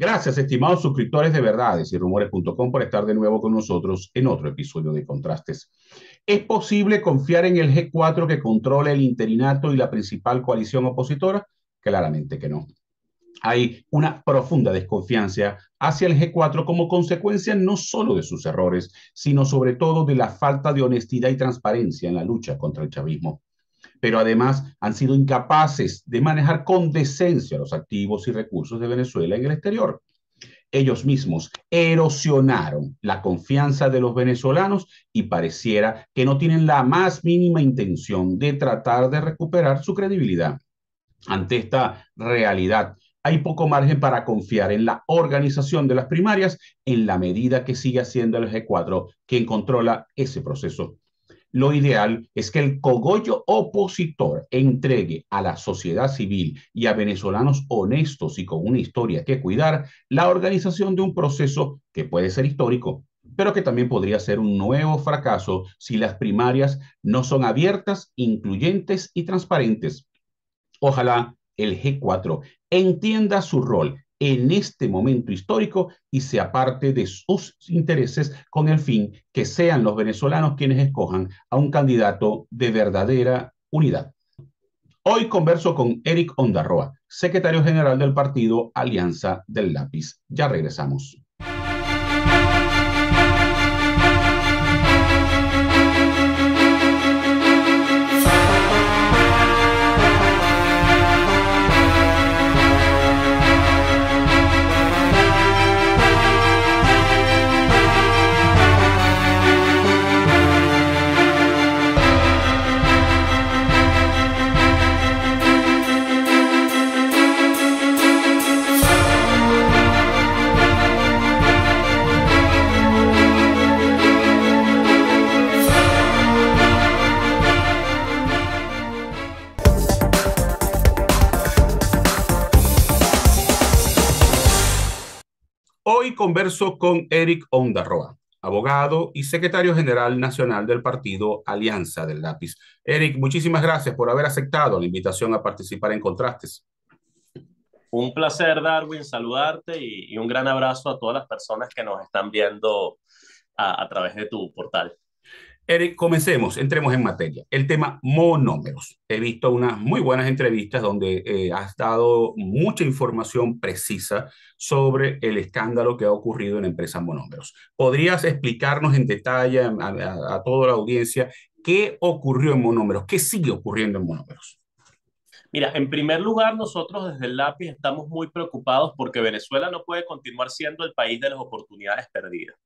Gracias, estimados suscriptores de Verdades y Rumores.com, por estar de nuevo con nosotros en otro episodio de Contrastes. ¿Es posible confiar en el G4 que controla el interinato y la principal coalición opositora? Claramente que no. Hay una profunda desconfianza hacia el G4 como consecuencia no solo de sus errores, sino sobre todo de la falta de honestidad y transparencia en la lucha contra el chavismo. Pero además han sido incapaces de manejar con decencia los activos y recursos de Venezuela en el exterior. Ellos mismos erosionaron la confianza de los venezolanos y pareciera que no tienen la más mínima intención de tratar de recuperar su credibilidad. Ante esta realidad, hay poco margen para confiar en la organización de las primarias en la medida que sigue siendo el G4 quien controla ese proceso. Lo ideal es que el cogollo opositor entregue a la sociedad civil y a venezolanos honestos y con una historia que cuidar la organización de un proceso que puede ser histórico, pero que también podría ser un nuevo fracaso si las primarias no son abiertas, incluyentes y transparentes. Ojalá el G4 entienda su rol en este momento histórico y se aparte de sus intereses con el fin que sean los venezolanos quienes escojan a un candidato de verdadera unidad. Hoy converso con Eric Ondarroa, secretario general del partido Alianza del Lápiz. Ya regresamos. Hoy converso con Eric Ondarroa, abogado y secretario general nacional del partido Alianza del Lápiz. Eric, muchísimas gracias por haber aceptado la invitación a participar en Contrastes. Un placer, Darwin, saludarte y un gran abrazo a todas las personas que nos están viendo a través de tu portal. Eric, comencemos, entremos en materia. El tema monómeros. He visto unas muy buenas entrevistas donde has dado mucha información precisa sobre el escándalo que ha ocurrido en la empresa Monómeros. ¿Podrías explicarnos en detalle a toda la audiencia qué ocurrió en Monómeros? ¿Qué sigue ocurriendo en Monómeros? Mira, en primer lugar, nosotros desde el Lápiz estamos muy preocupados porque Venezuela no puede continuar siendo el país de las oportunidades perdidas.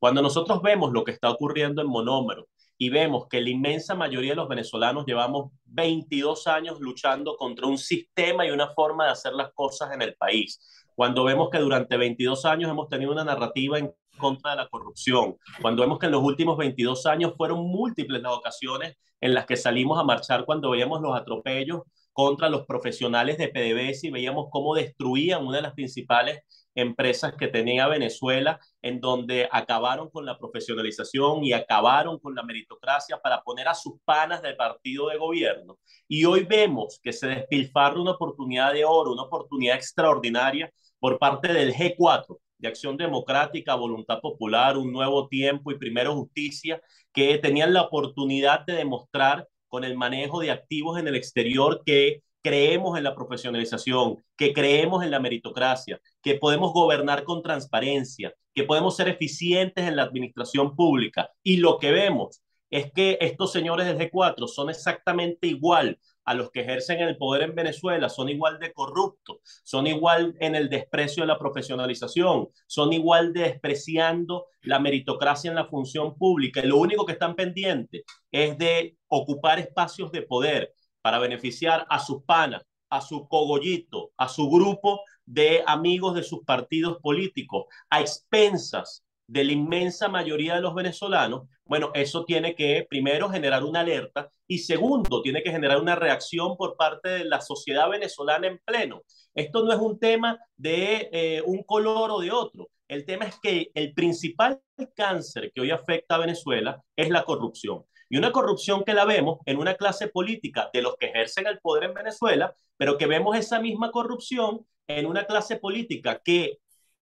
Cuando nosotros vemos lo que está ocurriendo en Monómeros y vemos que la inmensa mayoría de los venezolanos llevamos 22 años luchando contra un sistema y una forma de hacer las cosas en el país, cuando vemos que durante 22 años hemos tenido una narrativa en contra de la corrupción, cuando vemos que en los últimos 22 años fueron múltiples las ocasiones en las que salimos a marchar cuando veíamos los atropellos contra los profesionales de PDVSA y veíamos cómo destruían una de las principales empresas que tenía Venezuela, en donde acabaron con la profesionalización y acabaron con la meritocracia para poner a sus panas del partido de gobierno. Y hoy vemos que se despilfarra una oportunidad de oro, una oportunidad extraordinaria por parte del G4, de Acción Democrática, Voluntad Popular, Un Nuevo Tiempo y Primero Justicia, que tenían la oportunidad de demostrar con el manejo de activos en el exterior que creemos en la profesionalización, que creemos en la meritocracia, que podemos gobernar con transparencia, que podemos ser eficientes en la administración pública. Y lo que vemos es que estos señores del G4 son exactamente igual a los que ejercen el poder en Venezuela, son igual de corruptos, son igual en el desprecio de la profesionalización, son igual de despreciando la meritocracia en la función pública. Y lo único que están pendientes es de ocupar espacios de poder para beneficiar a sus panas, a su cogollito, a su grupo de amigos de sus partidos políticos, a expensas de la inmensa mayoría de los venezolanos. Bueno, eso tiene que, primero, generar una alerta y, segundo, tiene que generar una reacción por parte de la sociedad venezolana en pleno. Esto no es un tema de un color o de otro. El tema es que el principal cáncer que hoy afecta a Venezuela es la corrupción. Y una corrupción que la vemos en una clase política de los que ejercen el poder en Venezuela, pero que vemos esa misma corrupción en una clase política que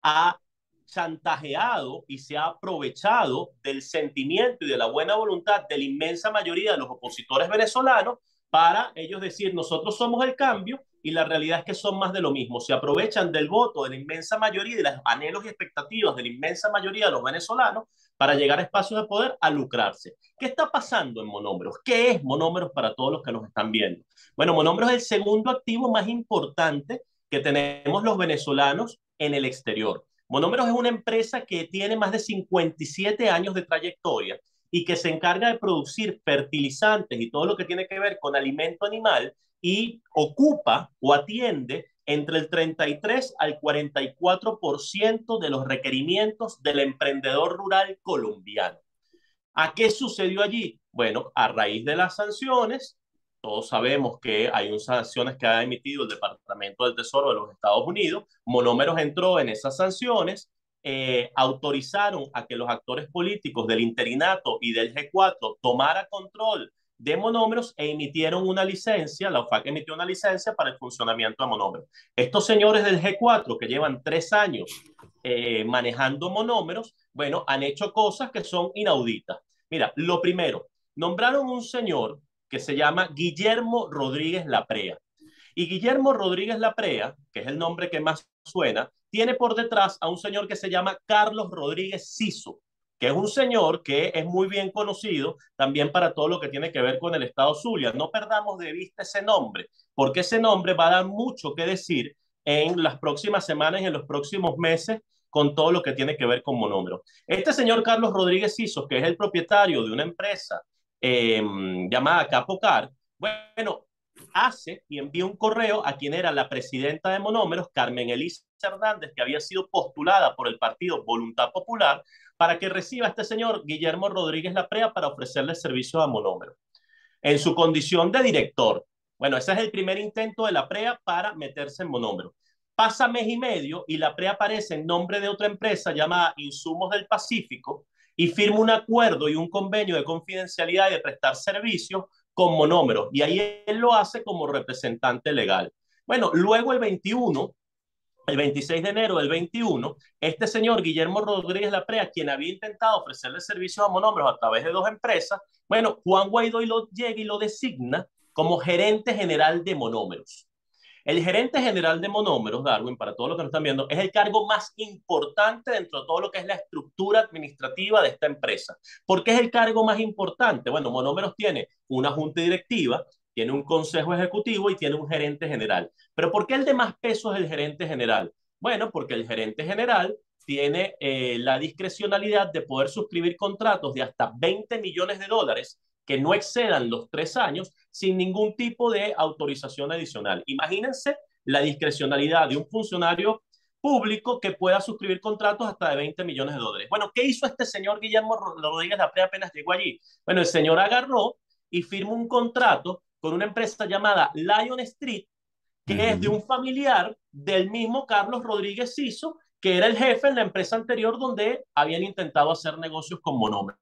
ha chantajeado y se ha aprovechado del sentimiento y de la buena voluntad de la inmensa mayoría de los opositores venezolanos para ellos decir nosotros somos el cambio, y la realidad es que son más de lo mismo. Se aprovechan del voto de la inmensa mayoría, de los anhelos y expectativas de la inmensa mayoría de los venezolanos para llegar a espacios de poder a lucrarse. ¿Qué está pasando en Monómeros? ¿Qué es Monómeros para todos los que nos están viendo? Bueno, Monómeros es el segundo activo más importante que tenemos los venezolanos en el exterior. Monómeros es una empresa que tiene más de 57 años de trayectoria y que se encarga de producir fertilizantes y todo lo que tiene que ver con alimento animal, y ocupa o atiende entre el 33 al 44% de los requerimientos del emprendedor rural colombiano. ¿A qué sucedió allí? Bueno, a raíz de las sanciones, todos sabemos que hay unas sanciones que ha emitido el Departamento del Tesoro de los Estados Unidos. Monómeros entró en esas sanciones, autorizaron a que los actores políticos del interinato y del G4 tomara control de Monómeros e emitieron una licencia, la OFAC emitió una licencia para el funcionamiento de Monómeros. Estos señores del G4 que llevan 3 años manejando Monómeros, bueno, han hecho cosas que son inauditas. Mira, lo primero, nombraron un señor que se llama Guillermo Rodríguez Laprea. Y Guillermo Rodríguez Laprea, que es el nombre que más suena, tiene por detrás a un señor que se llama Carlos Rodríguez Siso, que es un señor que es muy bien conocido también para todo lo que tiene que ver con el estado Zulia. No perdamos de vista ese nombre, porque ese nombre va a dar mucho que decir en las próximas semanas y en los próximos meses con todo lo que tiene que ver con Monómeros. Este señor Carlos Rodríguez Siso, que es el propietario de una empresa llamada Capocar, bueno, hace y envía un correo a quien era la presidenta de Monómeros, Carmen Elisa Hernández, que había sido postulada por el partido Voluntad Popular, para que reciba a este señor Guillermo Rodríguez Laprea para ofrecerle servicios a Monómeros en su condición de director. Bueno, ese es el primer intento de Laprea para meterse en Monómeros. Pasa mes y medio y Laprea aparece en nombre de otra empresa llamada Insumos del Pacífico y firma un acuerdo y un convenio de confidencialidad y de prestar servicios con Monómeros. Y ahí él lo hace como representante legal. Bueno, luego el 26 de enero del 21, este señor Guillermo Rodríguez Laprea, quien había intentado ofrecerle servicios a Monómeros a través de 2 empresas, bueno, Juan Guaidó llega y lo designa como gerente general de Monómeros. El gerente general de Monómeros, Darwin, para todos los que nos están viendo, es el cargo más importante dentro de todo lo que es la estructura administrativa de esta empresa. ¿Por qué es el cargo más importante? Bueno, Monómeros tiene una junta directiva, tiene un consejo ejecutivo y tiene un gerente general. ¿Pero por qué el de más peso es el gerente general? Bueno, porque el gerente general tiene la discrecionalidad de poder suscribir contratos de hasta 20 millones de dólares que no excedan los 3 años sin ningún tipo de autorización adicional. Imagínense la discrecionalidad de un funcionario público que pueda suscribir contratos hasta de 20 millones de dólares. Bueno, ¿qué hizo este señor Guillermo Rodríguez Laprea apenas llegó allí? Bueno, el señor agarró y firmó un contrato con una empresa llamada Lion Street, que es de un familiar del mismo Carlos Rodríguez Siso, que era el jefe en la empresa anterior donde habían intentado hacer negocios con Monómeros.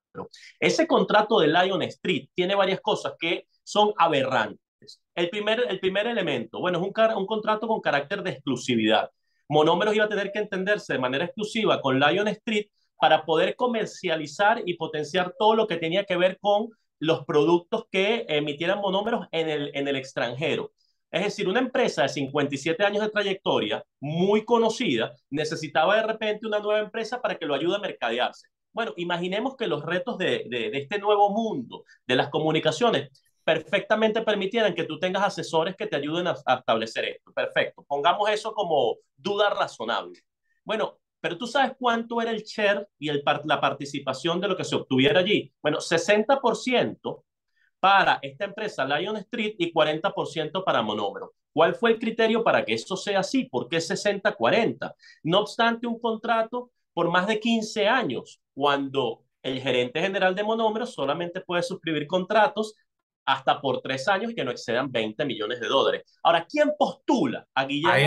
Ese contrato de Lion Street tiene varias cosas que son aberrantes. El primer elemento, bueno, es un contrato con carácter de exclusividad. Monómeros iba a tener que entenderse de manera exclusiva con Lion Street para poder comercializar y potenciar todo lo que tenía que ver con los productos que emitieran Monómeros en el extranjero. Es decir, una empresa de 57 años de trayectoria, muy conocida, necesitaba de repente una nueva empresa para que lo ayude a mercadearse. Bueno, imaginemos que los retos de este nuevo mundo, de las comunicaciones, perfectamente permitieran que tú tengas asesores que te ayuden a establecer esto. Perfecto, pongamos eso como duda razonable. Bueno, pero tú sabes cuánto era el share y la participación de lo que se obtuviera allí. Bueno, 60% para esta empresa Lion Street y 40% para Monómero. ¿Cuál fue el criterio para que eso sea así? ¿Por qué 60-40? No obstante, un contrato por más de 15 años, cuando el gerente general de Monómero solamente puede suscribir contratos hasta por 3 años y que no excedan 20 millones de dólares. Ahora, ¿quién postula a Guillermo? A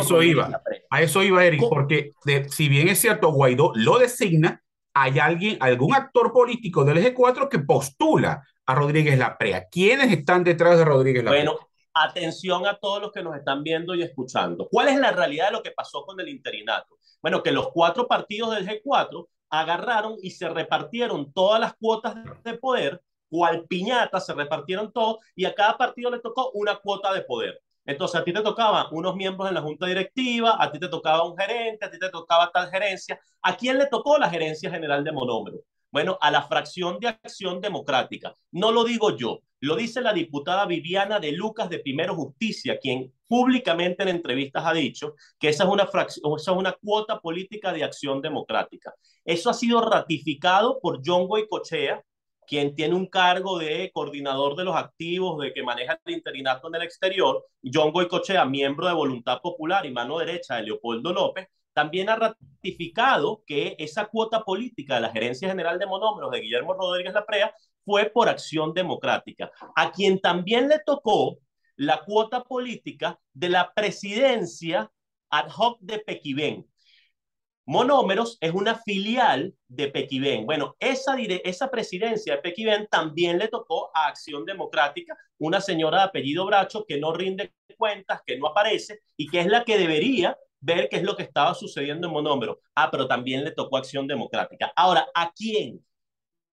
eso iba, Eric, porque si bien es cierto, Guaidó lo designa, hay algún actor político del G4 que postula a Rodríguez Laprea. ¿Quiénes están detrás de Rodríguez Laprea? Bueno, atención a todos los que nos están viendo y escuchando. ¿Cuál es la realidad de lo que pasó con el interinato? Bueno, que los cuatro partidos del G4 agarraron y se repartieron todas las cuotas de poder, cual piñata, se repartieron todo, y a cada partido le tocó una cuota de poder. Entonces a ti te tocaban unos miembros en la junta directiva, a ti te tocaba un gerente, a ti te tocaba tal gerencia. ¿A quién le tocó la gerencia general de Monómeros? Bueno, a la fracción de Acción Democrática. No lo digo yo, lo dice la diputada Viviana de Lucas de Primero Justicia, quien públicamente en entrevistas ha dicho que esa es una fracción, esa es una cuota política de Acción Democrática. Eso ha sido ratificado por John Goicoechea, quien tiene un cargo de coordinador de los activos, de que maneja el interinato en el exterior. John Goicoechea, miembro de Voluntad Popular y mano derecha de Leopoldo López, también ha ratificado que esa cuota política de la Gerencia General de Monómeros de Guillermo Rodríguez Laprea fue por Acción Democrática, a quien también le tocó la cuota política de la presidencia ad hoc de Pequiven. Monómeros es una filial de Pequiven. Bueno, esa presidencia de Pequiven también le tocó a Acción Democrática, una señora de apellido Bracho que no rinde cuentas, que no aparece y que es la que debería ver qué es lo que estaba sucediendo en Monómeros. Ah, pero también le tocó Acción Democrática. Ahora, ¿a quién?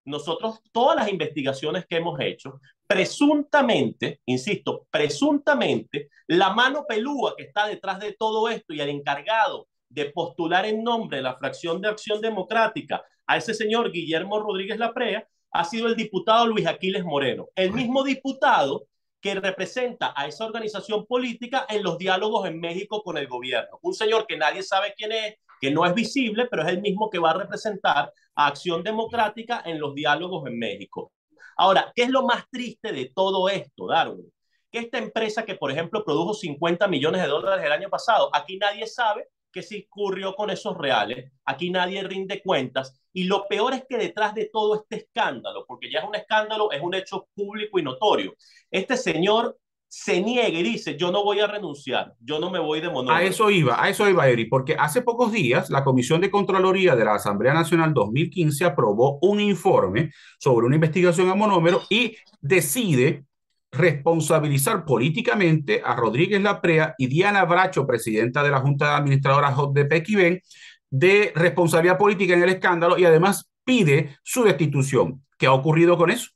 Nosotros, todas las investigaciones que hemos hecho, presuntamente, insisto, presuntamente, la mano pelúa que está detrás de todo esto y el encargado de postular en nombre de la fracción de Acción Democrática a ese señor Guillermo Rodríguez Laprea ha sido el diputado Luis Aquiles Moreno, el mismo diputado que representa a esa organización política en los diálogos en México con el gobierno. Un señor que nadie sabe quién es, que no es visible, pero es el mismo que va a representar a Acción Democrática en los diálogos en México. Ahora, ¿qué es lo más triste de todo esto, Darwin? Que esta empresa que, por ejemplo, produjo $50 millones el año pasado, aquí nadie sabe que se ocurrió con esos reales, aquí nadie rinde cuentas, y lo peor es que detrás de todo este escándalo, porque ya es un escándalo, es un hecho público y notorio, este señor se niega y dice, yo no voy a renunciar, yo no me voy de Monómeros. A eso iba, Eri, porque hace pocos días la Comisión de Contraloría de la Asamblea Nacional 2015 aprobó un informe sobre una investigación a Monómeros y decide responsabilizar políticamente a Rodríguez Laprea y Diana Bracho, presidenta de la Junta de Administradoras de Pequiven, de responsabilidad política en el escándalo, y además pide su destitución. ¿Qué ha ocurrido con eso?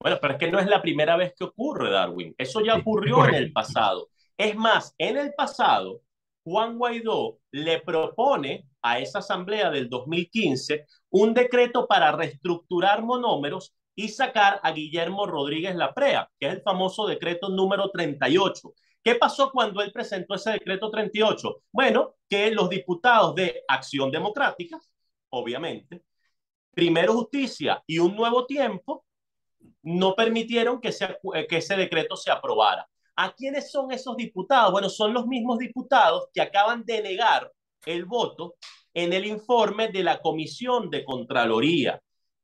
Bueno, pero es que no es la primera vez que ocurre, Darwin. Eso ya ocurrió en el pasado. Es más, en el pasado, Juan Guaidó le propone a esa asamblea del 2015 un decreto para reestructurar Monómeros y sacar a Guillermo Rodríguez Laprea, que es el famoso decreto número 38. ¿Qué pasó cuando él presentó ese decreto 38? Bueno, que los diputados de Acción Democrática, obviamente, Primero Justicia y Un Nuevo Tiempo, no permitieron que ese decreto se aprobara. ¿A quiénes son esos diputados? Bueno, son los mismos diputados que acaban de negar el voto en el informe de la Comisión de Contraloría.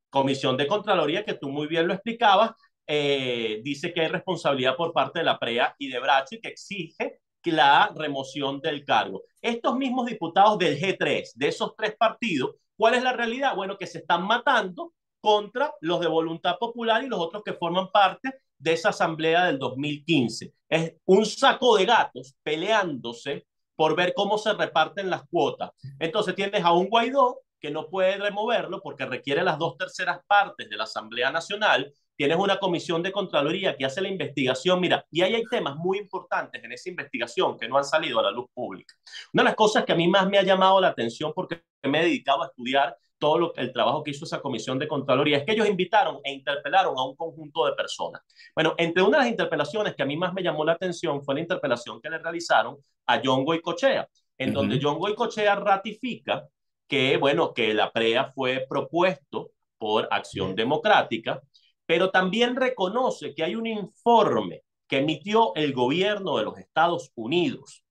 Comisión de Contraloría, que tú muy bien lo explicabas, dice que hay responsabilidad por parte de Laprea y de Bracho y que exige la remoción del cargo. Estos mismos diputados del G3, de esos tres partidos, ¿cuál es la realidad? Bueno, que se están matando contra los de Voluntad Popular y los otros que forman parte de esa asamblea del 2015. Es un saco de gatos peleándose por ver cómo se reparten las cuotas. Entonces tienes a un Guaidó que no puede removerlo porque requiere las 2/3 partes de la Asamblea Nacional. Tienes una comisión de Contraloría que hace la investigación. Mira, y ahí hay temas muy importantes en esa investigación que no han salido a la luz pública. Una de las cosas que a mí más me ha llamado la atención, porque me he dedicado a estudiar todo el trabajo que hizo esa comisión de Contraloría, es que ellos invitaron e interpelaron a un conjunto de personas. Bueno, entre una de las interpelaciones que a mí más me llamó la atención fue la interpelación que le realizaron a John Goicoechea, en donde John Goicoechea ratifica que, bueno, que Laprea fue propuesto por Acción Democrática, pero también reconoce que hay un informe que emitió el gobierno de los Estados Unidos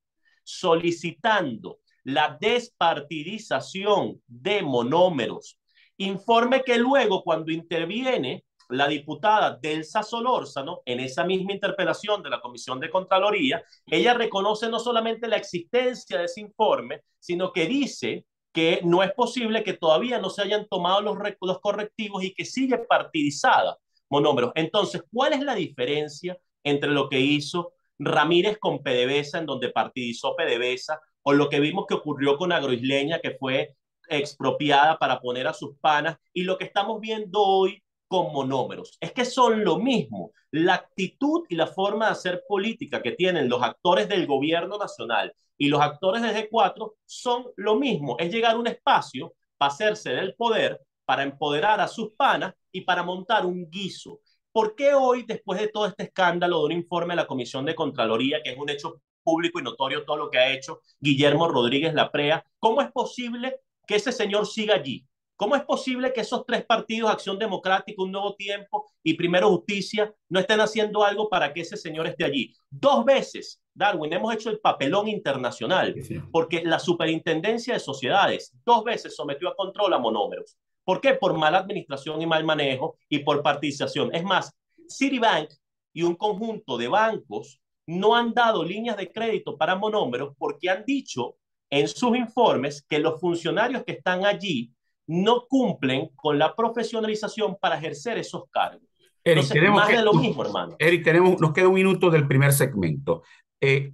solicitando la despartidización de Monómeros, informe que luego, cuando interviene la diputada Delsa Solórzano en esa misma interpelación de la Comisión de Contraloría, ella reconoce no solamente la existencia de ese informe, sino que dice que no es posible que todavía no se hayan tomado los correctivos y que sigue partidizada Monómeros. Entonces, ¿cuál es la diferencia entre lo que hizo Ramírez con PDVSA, en donde partidizó PDVSA, o lo que vimos que ocurrió con Agroisleña, que fue expropiada para poner a sus panas, y lo que estamos viendo hoy con Monómeros? Es que son lo mismo. La actitud y la forma de hacer política que tienen los actores del gobierno nacional y los actores de G4 son lo mismo. Es llegar a un espacio para hacerse del poder, para empoderar a sus panas y para montar un guiso. ¿Por qué hoy, después de todo este escándalo de un informe de la Comisión de Contraloría, que es un hecho público y notorio todo lo que ha hecho Guillermo Rodríguez Laprea, cómo es posible que ese señor siga allí? ¿Cómo es posible que esos tres partidos, Acción Democrática, Un Nuevo Tiempo y Primero Justicia, no estén haciendo algo para que ese señor esté allí? Dos veces, Darwin, hemos hecho el papelón internacional, porque la Superintendencia de Sociedades dos veces sometió a control a Monómeros. ¿Por qué? Por mala administración y mal manejo y por partidización. Es más, Citibank y un conjunto de bancos no han dado líneas de crédito para Monómeros porque han dicho en sus informes que los funcionarios que están allí no cumplen con la profesionalización para ejercer esos cargos. Eric, entonces, tenemos más de lo mismo, hermano. Eric, nos queda un minuto del primer segmento.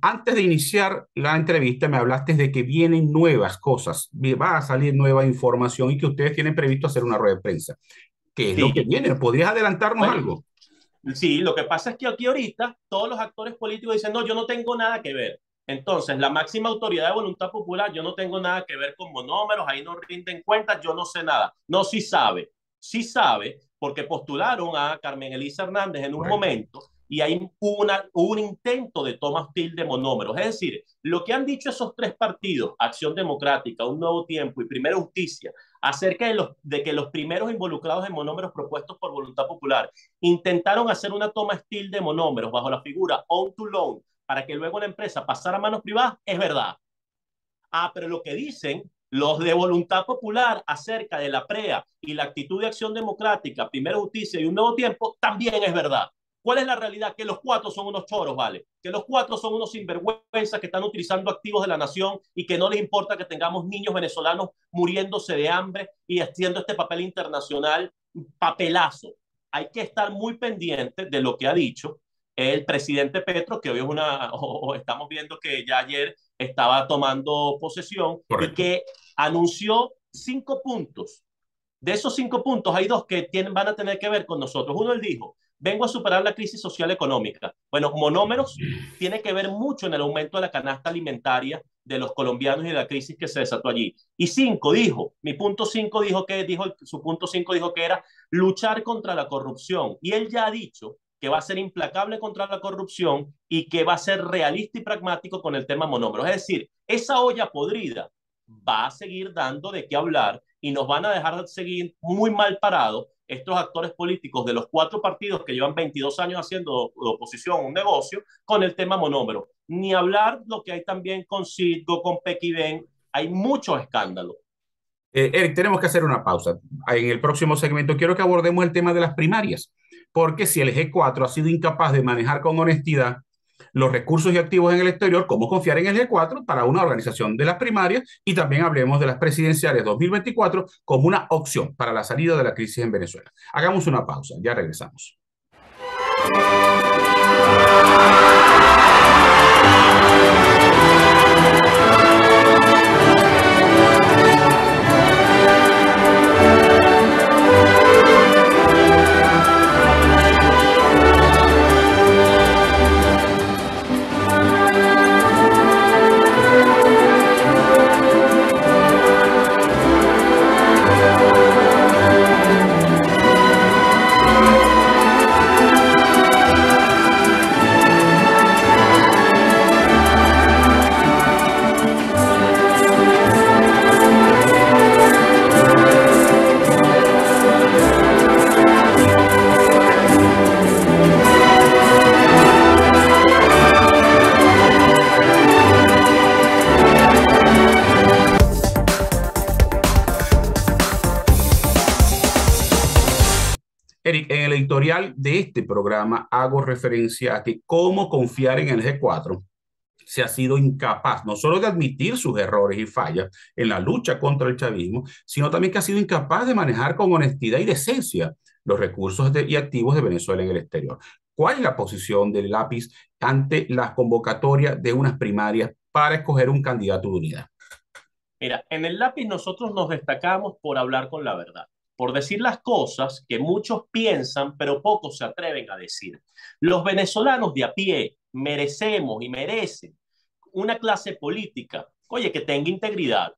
Antes de iniciar la entrevista me hablaste de que vienen nuevas cosas, va a salir nueva información y que ustedes tienen previsto hacer una rueda de prensa. ¿Qué es lo que viene? ¿Podrías adelantarnos algo? Sí, lo que pasa es que aquí ahorita todos los actores políticos dicen, no, yo no tengo nada que ver. Entonces, la máxima autoridad de Voluntad Popular, yo no tengo nada que ver con Monómeros, ahí no rinden cuentas, yo no sé nada. No, sí sabe, porque postularon a Carmen Elisa Hernández en un momento y hay un intento de toma hostil de Monómeros. Es decir, lo que han dicho esos tres partidos, Acción Democrática, Un Nuevo Tiempo y Primero Justicia, acerca de que los primeros involucrados en Monómeros propuestos por Voluntad Popular intentaron hacer una toma hostil de Monómeros bajo la figura Own to Loan, para que luego la empresa pasara a manos privadas, es verdad. Ah, pero lo que dicen los de Voluntad Popular acerca de Laprea y la actitud de Acción Democrática, Primero Justicia y Un Nuevo Tiempo, también es verdad. ¿Cuál es la realidad? Que los cuatro son unos choros, ¿vale? Que los cuatro son unos sinvergüenzas que están utilizando activos de la nación y que no les importa que tengamos niños venezolanos muriéndose de hambre y haciendo este papel internacional, papelazo. Hay que estar muy pendiente de lo que ha dicho el presidente Petro, que hoy es estamos viendo que ya ayer estaba tomando posesión. Correcto. Y que anunció 5 puntos. De esos 5 puntos hay 2 que van a tener que ver con nosotros. Uno, él dijo, vengo a superar la crisis social económica. Bueno, Monómeros tiene que ver mucho en el aumento de la canasta alimentaria de los colombianos y de la crisis que se desató allí. Y 5 dijo, su punto 5 dijo que era luchar contra la corrupción. Y él ya ha dicho que va a ser implacable contra la corrupción y que va a ser realista y pragmático con el tema Monómeros. Es decir, esa olla podrida va a seguir dando de qué hablar y nos van a dejar seguir muy mal parados estos actores políticos de los 4 partidos que llevan 22 años haciendo oposición, un negocio, con el tema Monómeros. Ni hablar lo que hay también con Citgo, con Pequiven, hay muchos escándalos. Eric, tenemos que hacer una pausa. En el próximo segmento quiero que abordemos el tema de las primarias, porque si el G4 ha sido incapaz de manejar con honestidad los recursos y activos en el exterior, ¿cómo confiar en el G4 para una organización de las primarias? Y también hablemos de las presidenciales 2024 como una opción para la salida de la crisis en Venezuela. Hagamos una pausa, ya regresamos. En el editorial de este programa hago referencia a que cómo confiar en el G4 se ha sido incapaz no solo de admitir sus errores y fallas en la lucha contra el chavismo, sino también que ha sido incapaz de manejar con honestidad y decencia los recursos y activos de Venezuela en el exterior. ¿Cuál es la posición del Lápiz ante las convocatorias de unas primarias para escoger un candidato de unidad? Mira, en el Lápiz nosotros nos destacamos por hablar con la verdad, por decir las cosas que muchos piensan, pero pocos se atreven a decir. Los venezolanos de a pie merecemos y merecen una clase política, oye, que tenga integridad,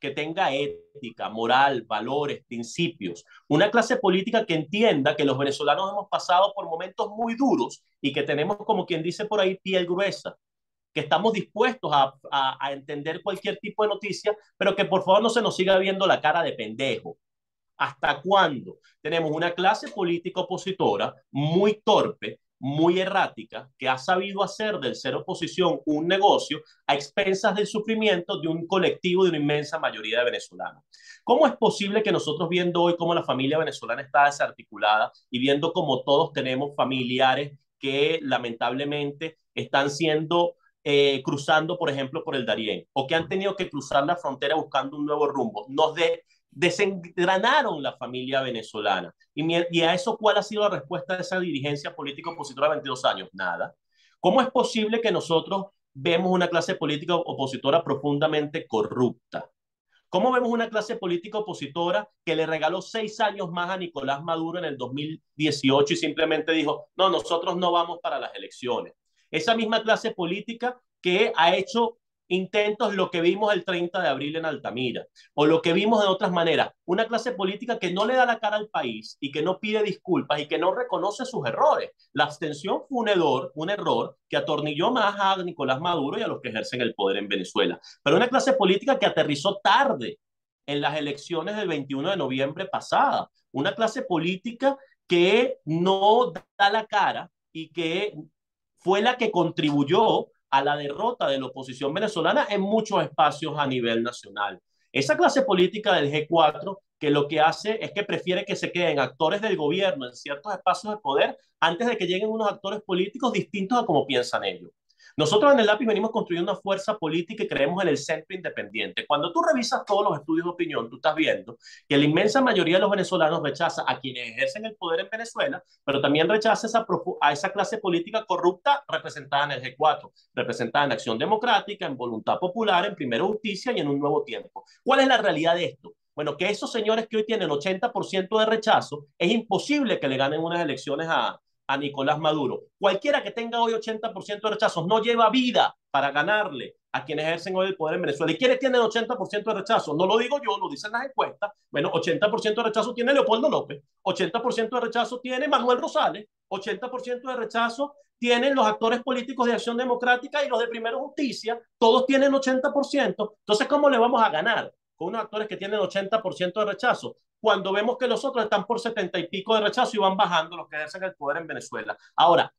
que tenga ética, moral, valores, principios. Una clase política que entienda que los venezolanos hemos pasado por momentos muy duros y que tenemos, como quien dice por ahí, piel gruesa, que estamos dispuestos a entender cualquier tipo de noticia, pero que por favor no se nos siga viendo la cara de pendejo. ¿Hasta cuándo? Tenemos una clase política opositora muy torpe, muy errática, que ha sabido hacer del ser oposición un negocio a expensas del sufrimiento de un colectivo, de una inmensa mayoría de venezolanos. ¿Cómo es posible que nosotros, viendo hoy cómo la familia venezolana está desarticulada y viendo cómo todos tenemos familiares que lamentablemente están siendo cruzando, por ejemplo, por el Darién, o que han tenido que cruzar la frontera buscando un nuevo rumbo, nos desengranaron la familia venezolana? Y a eso, ¿cuál ha sido la respuesta de esa dirigencia política opositora de 22 años? Nada. ¿Cómo es posible que nosotros vemos una clase política opositora profundamente corrupta? ¿Cómo vemos una clase política opositora que le regaló 6 años más a Nicolás Maduro en el 2018 y simplemente dijo, no, nosotros no vamos para las elecciones? Esa misma clase política que ha hecho intentos, lo que vimos el 30 de abril en Altamira, o lo que vimos de otras maneras, una clase política que no le da la cara al país y que no pide disculpas y que no reconoce sus errores. La abstención fue un error que atornilló más a Nicolás Maduro y a los que ejercen el poder en Venezuela. Pero una clase política que aterrizó tarde en las elecciones del 21 de noviembre pasada. Una clase política que no da la cara y que fue la que contribuyó a la derrota de la oposición venezolana en muchos espacios a nivel nacional. Esa clase política del G4, que lo que hace es que prefiere que se queden actores del gobierno en ciertos espacios de poder antes de que lleguen unos actores políticos distintos a como piensan ellos. Nosotros en el Lápiz venimos construyendo una fuerza política y creemos en el centro independiente. Cuando tú revisas todos los estudios de opinión, tú estás viendo que la inmensa mayoría de los venezolanos rechaza a quienes ejercen el poder en Venezuela, pero también rechaza a esa clase política corrupta representada en el G4, representada en Acción Democrática, en Voluntad Popular, en Primero Justicia y en Un Nuevo Tiempo. ¿Cuál es la realidad de esto? Bueno, que esos señores que hoy tienen 80% de rechazo, es imposible que le ganen unas elecciones a Nicolás Maduro. Cualquiera que tenga hoy 80% de rechazos no lleva vida para ganarle a quienes ejercen hoy el poder en Venezuela. ¿Y quiénes tienen 80% de rechazos? No lo digo yo, lo dicen las encuestas. Bueno, 80% de rechazo tiene Leopoldo López, 80% de rechazo tiene Manuel Rosales, 80% de rechazo tienen los actores políticos de Acción Democrática y los de Primero Justicia. Todos tienen 80%. Entonces, ¿cómo le vamos a ganar con unos actores que tienen 80% de rechazo, cuando vemos que los otros están por 70 y pico de rechazo y van bajando los que ejercen el poder en Venezuela? Ahora,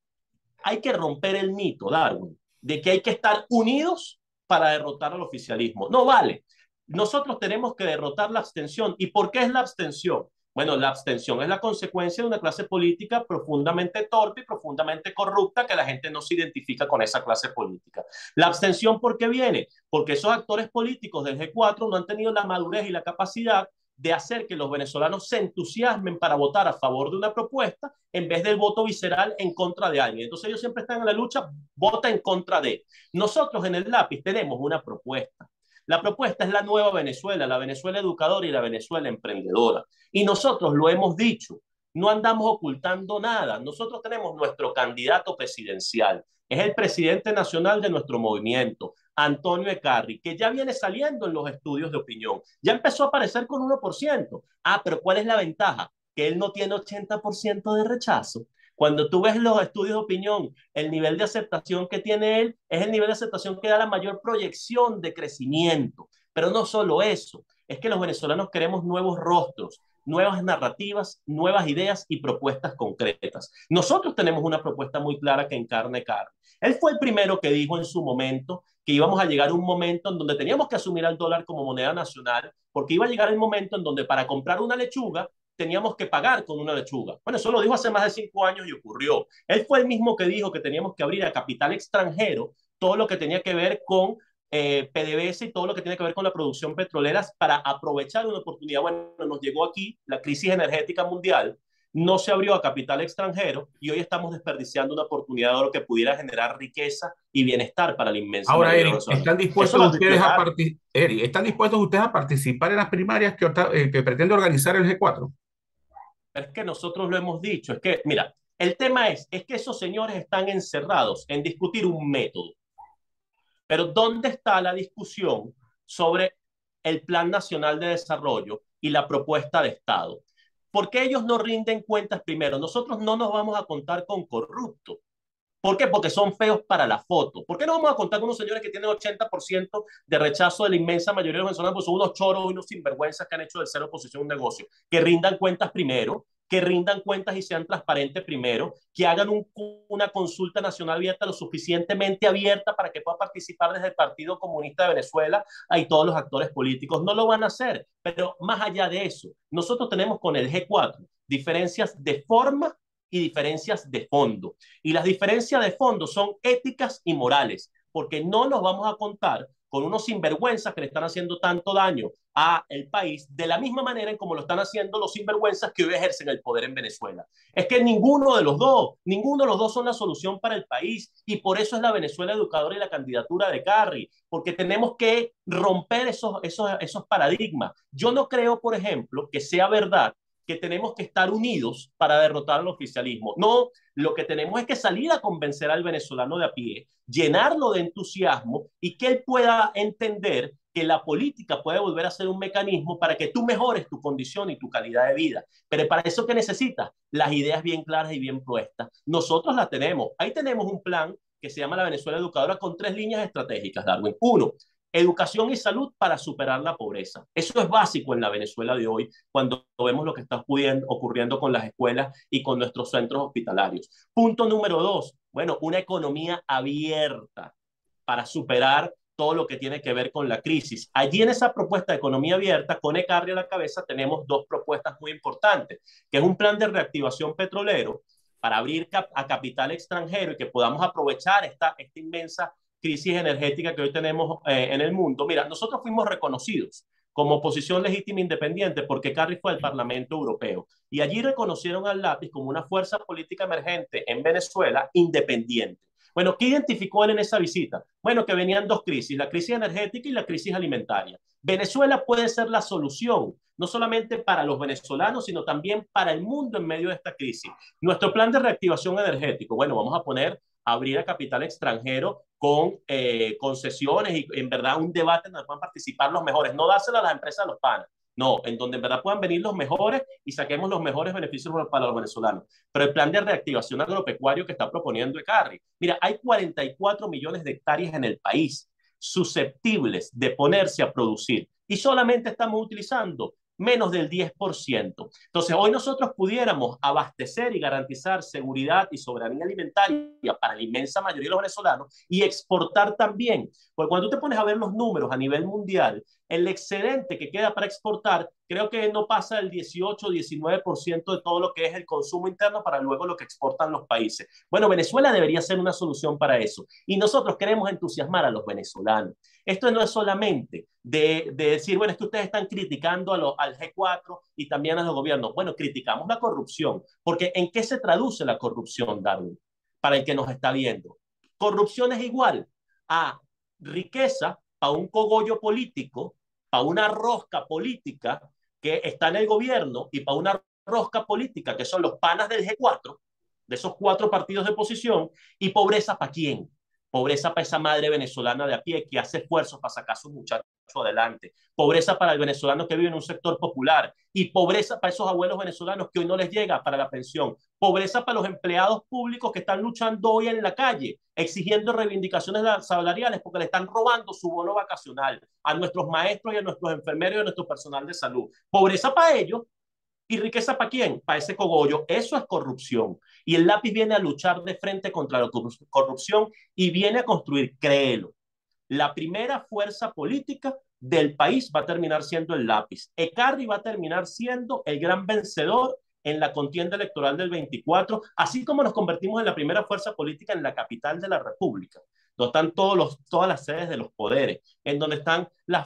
hay que romper el mito, Darwin, de que hay que estar unidos para derrotar al oficialismo. No vale. Nosotros tenemos que derrotar la abstención. ¿Y por qué es la abstención? Bueno, la abstención es la consecuencia de una clase política profundamente torpe y profundamente corrupta, que la gente no se identifica con esa clase política. La abstención, ¿por qué viene? Porque esos actores políticos del G4 no han tenido la madurez y la capacidad de hacer que los venezolanos se entusiasmen para votar a favor de una propuesta en vez del voto visceral en contra de alguien. Entonces ellos siempre están en la lucha, vota en contra de. Nosotros en el Lápiz tenemos una propuesta. La propuesta es la nueva Venezuela, la Venezuela educadora y la Venezuela emprendedora. Y nosotros lo hemos dicho, no andamos ocultando nada. Nosotros tenemos nuestro candidato presidencial. Es el presidente nacional de nuestro movimiento, Antonio Ecarri, que ya viene saliendo en los estudios de opinión. Ya empezó a aparecer con 1%. Ah, pero ¿cuál es la ventaja? Que él no tiene 80% de rechazo. Cuando tú ves los estudios de opinión, el nivel de aceptación que tiene él es el nivel de aceptación que da la mayor proyección de crecimiento. Pero no solo eso, es que los venezolanos queremos nuevos rostros, nuevas narrativas, nuevas ideas y propuestas concretas. Nosotros tenemos una propuesta muy clara que encarna Ecarri. Él fue el primero que dijo en su momento que íbamos a llegar a un momento en donde teníamos que asumir al dólar como moneda nacional, porque iba a llegar el momento en donde para comprar una lechuga teníamos que pagar con una lechuga. Bueno, eso lo dijo hace más de 5 años y ocurrió. Él fue el mismo que dijo que teníamos que abrir a capital extranjero todo lo que tenía que ver con PDVSA y todo lo que tiene que ver con la producción petrolera para aprovechar una oportunidad. Bueno, nos llegó aquí la crisis energética mundial, no se abrió a capital extranjero y hoy estamos desperdiciando una oportunidad de lo que pudiera generar riqueza y bienestar para la inmensa mayoría de nosotros. Ahora, Eric, ¿están dispuestos ustedes a participar en las primarias que pretende organizar el G4? Es que nosotros lo hemos dicho, es que, mira, el tema es que esos señores están encerrados en discutir un método. Pero ¿dónde está la discusión sobre el Plan Nacional de Desarrollo y la propuesta de Estado? ¿Por qué ellos no rinden cuentas primero? Nosotros no nos vamos a contar con corruptos. ¿Por qué? Porque son feos para la foto. ¿Por qué no vamos a contar con unos señores que tienen 80% de rechazo de la inmensa mayoría de los venezolanos? Pues son unos choros y unos sinvergüenzas que han hecho de ser oposición un negocio. Que rindan cuentas primero, que rindan cuentas y sean transparentes primero, que hagan una consulta nacional abierta, lo suficientemente abierta para que pueda participar desde el Partido Comunista de Venezuela y todos los actores políticos. No lo van a hacer, pero más allá de eso, nosotros tenemos con el G4 diferencias de forma y diferencias de fondo. Y las diferencias de fondo son éticas y morales, porque no nos vamos a contar con unos sinvergüenzas que le están haciendo tanto daño al país, de la misma manera en como lo están haciendo los sinvergüenzas que hoy ejercen el poder en Venezuela. Es que ninguno de los dos son la solución para el país, y por eso es la Venezuela educadora y la candidatura de Carri, porque tenemos que romper esos paradigmas. Yo no creo, por ejemplo, que sea verdad que tenemos que estar unidos para derrotar al oficialismo. No, lo que tenemos es que salir a convencer al venezolano de a pie, llenarlo de entusiasmo y que él pueda entender que la política puede volver a ser un mecanismo para que tú mejores tu condición y tu calidad de vida. Pero para eso, ¿qué necesitas? Las ideas bien claras y bien puestas. Nosotros las tenemos. Ahí tenemos un plan que se llama la Venezuela Educadora con 3 líneas estratégicas, Darwin. 1. Educación y salud para superar la pobreza. Eso es básico en la Venezuela de hoy, cuando vemos lo que está ocurriendo con las escuelas y con nuestros centros hospitalarios. Punto número 2, bueno, una economía abierta para superar todo lo que tiene que ver con la crisis. Allí en esa propuesta de economía abierta, con Ecarri a la cabeza, tenemos 2 propuestas muy importantes, que es un plan de reactivación petrolero para abrir a capital extranjero y que podamos aprovechar esta inmensa crisis energética que hoy tenemos en el mundo. Mira, nosotros fuimos reconocidos como oposición legítima e independiente porque Ecarri fue al Parlamento Europeo y allí reconocieron al Lápiz como una fuerza política emergente en Venezuela independiente. Bueno, ¿qué identificó él en esa visita? Bueno, que venían 2 crisis, la crisis energética y la crisis alimentaria. Venezuela puede ser la solución, no solamente para los venezolanos, sino también para el mundo en medio de esta crisis. Nuestro plan de reactivación energético, bueno, vamos a abrir a capital extranjero con concesiones y en verdad un debate en donde puedan participar los mejores, no dársela a las empresas de los panas, no, en donde en verdad puedan venir los mejores y saquemos los mejores beneficios para los venezolanos. Pero el plan de reactivación agropecuario que está proponiendo Ecarri, mira, hay 44 millones de hectáreas en el país susceptibles de ponerse a producir y solamente estamos utilizando menos del 10%. Entonces, hoy nosotros pudiéramos abastecer y garantizar seguridad y soberanía alimentaria para la inmensa mayoría de los venezolanos y exportar también. Porque cuando tú te pones a ver los números a nivel mundial, el excedente que queda para exportar, creo que no pasa el 18 o 19% de todo lo que es el consumo interno para luego lo que exportan los países. Bueno, Venezuela debería ser una solución para eso. Y nosotros queremos entusiasmar a los venezolanos. Esto no es solamente de decir, bueno, es que ustedes están criticando al G4 y también a los gobiernos. Bueno, criticamos la corrupción. Porque ¿en qué se traduce la corrupción, Darwin? Para el que nos está viendo. Corrupción es igual a riqueza para un cogollo político, para una rosca política que está en el gobierno y para una rosca política que son los panas del G4, de esos 4 partidos de oposición, y pobreza para quién. Pobreza para esa madre venezolana de a pie que hace esfuerzos para sacar a sus muchachos adelante. Pobreza para el venezolano que vive en un sector popular y pobreza para esos abuelos venezolanos que hoy no les llega para la pensión. Pobreza para los empleados públicos que están luchando hoy en la calle, exigiendo reivindicaciones salariales porque le están robando su bono vacacional a nuestros maestros y a nuestros enfermeros y a nuestro personal de salud. Pobreza para ellos. ¿Y riqueza para quién? Para ese cogollo. Eso es corrupción. Y el Lápiz viene a luchar de frente contra la corrupción y viene a construir, créelo, la primera fuerza política del país va a terminar siendo el Lápiz. Ecarri va a terminar siendo el gran vencedor en la contienda electoral del 24, así como nos convertimos en la primera fuerza política en la capital de la República, donde están todas las sedes de los poderes, en donde están los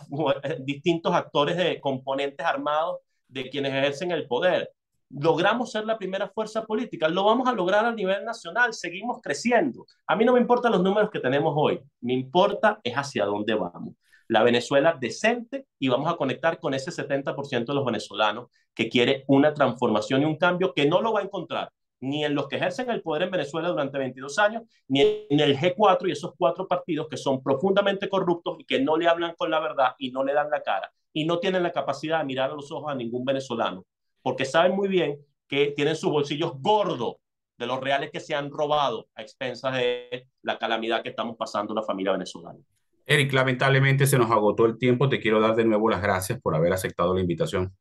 distintos actores de componentes armados de quienes ejercen el poder. logramos ser la primera fuerza política, lo vamos a lograr a nivel nacional, seguimos creciendo. A mí no me importan los números que tenemos hoy, me importa es hacia dónde vamos. La Venezuela decente, y vamos a conectar con ese 70% de los venezolanos que quiere una transformación y un cambio que no lo va a encontrar ni en los que ejercen el poder en Venezuela durante 22 años, ni en el G4 y esos 4 partidos que son profundamente corruptos y que no le hablan con la verdad y no le dan la cara y no tienen la capacidad de mirar a los ojos a ningún venezolano, porque saben muy bien que tienen sus bolsillos gordos de los reales que se han robado a expensas de la calamidad que estamos pasando la familia venezolana. Eric, lamentablemente se nos agotó el tiempo. Te quiero dar de nuevo las gracias por haber aceptado la invitación.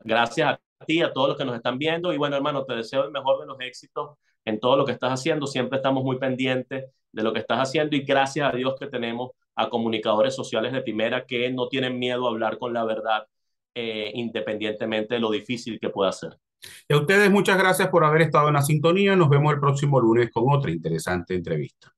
Gracias a ti, a todos los que nos están viendo. Y bueno, hermano, te deseo el mejor de los éxitos en todo lo que estás haciendo. Siempre estamos muy pendientes de lo que estás haciendo. Y gracias a Dios que tenemos a comunicadores sociales de primera que no tienen miedo a hablar con la verdad, independientemente de lo difícil que pueda ser. Y a ustedes, muchas gracias por haber estado en la sintonía. Nos vemos el próximo lunes con otra interesante entrevista.